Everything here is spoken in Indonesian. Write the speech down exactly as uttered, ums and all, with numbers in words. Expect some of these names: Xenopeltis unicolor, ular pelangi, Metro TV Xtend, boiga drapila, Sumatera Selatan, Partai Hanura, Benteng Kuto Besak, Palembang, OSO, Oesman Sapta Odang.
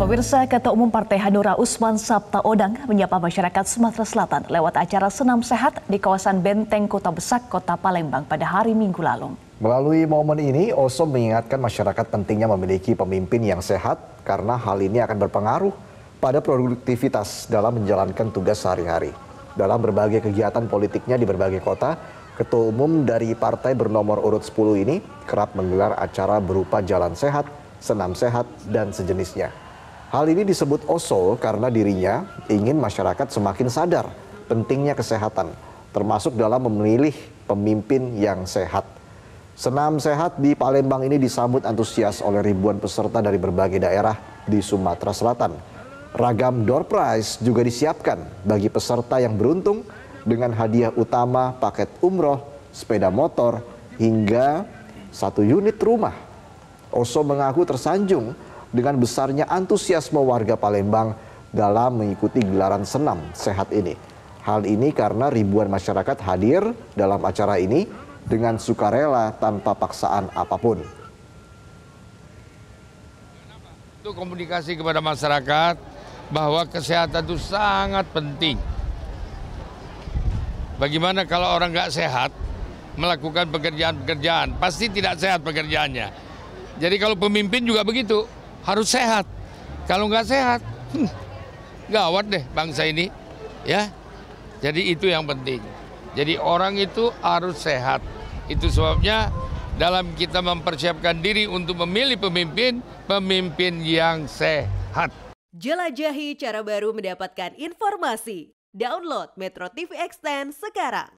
Pemirsa, Ketua Umum Partai Hanura Oesman Sapta Odang menyapa masyarakat Sumatera Selatan lewat acara Senam Sehat di kawasan Benteng Kuto Besak, Kota Palembang pada hari Minggu lalu. Melalui momen ini, O S O mengingatkan masyarakat pentingnya memiliki pemimpin yang sehat karena hal ini akan berpengaruh pada produktivitas dalam menjalankan tugas sehari-hari. Dalam berbagai kegiatan politiknya di berbagai kota, Ketua Umum dari partai bernomor urut sepuluh ini kerap menggelar acara berupa jalan sehat, senam sehat, dan sejenisnya. Hal ini disebut O S O karena dirinya ingin masyarakat semakin sadar pentingnya kesehatan, termasuk dalam memilih pemimpin yang sehat. Senam sehat di Palembang ini disambut antusias oleh ribuan peserta dari berbagai daerah di Sumatera Selatan. Ragam door prize juga disiapkan bagi peserta yang beruntung dengan hadiah utama paket umroh, sepeda motor, hingga satu unit rumah. O S O mengaku tersanjung dengan besarnya antusiasme warga Palembang dalam mengikuti gelaran senam sehat ini. Hal ini karena ribuan masyarakat hadir dalam acara ini dengan sukarela tanpa paksaan apapun. Itu komunikasi kepada masyarakat bahwa kesehatan itu sangat penting. Bagaimana kalau orang nggak sehat melakukan pekerjaan-pekerjaan, pasti tidak sehat pekerjaannya. Jadi kalau pemimpin juga begitu. Harus sehat, kalau nggak sehat, hmm, gawat deh bangsa ini, ya. Jadi itu yang penting. Jadi orang itu harus sehat. Itu sebabnya dalam kita mempersiapkan diri untuk memilih pemimpin, pemimpin yang sehat. Jelajahi cara baru mendapatkan informasi. Download Metro T V Xtend sekarang.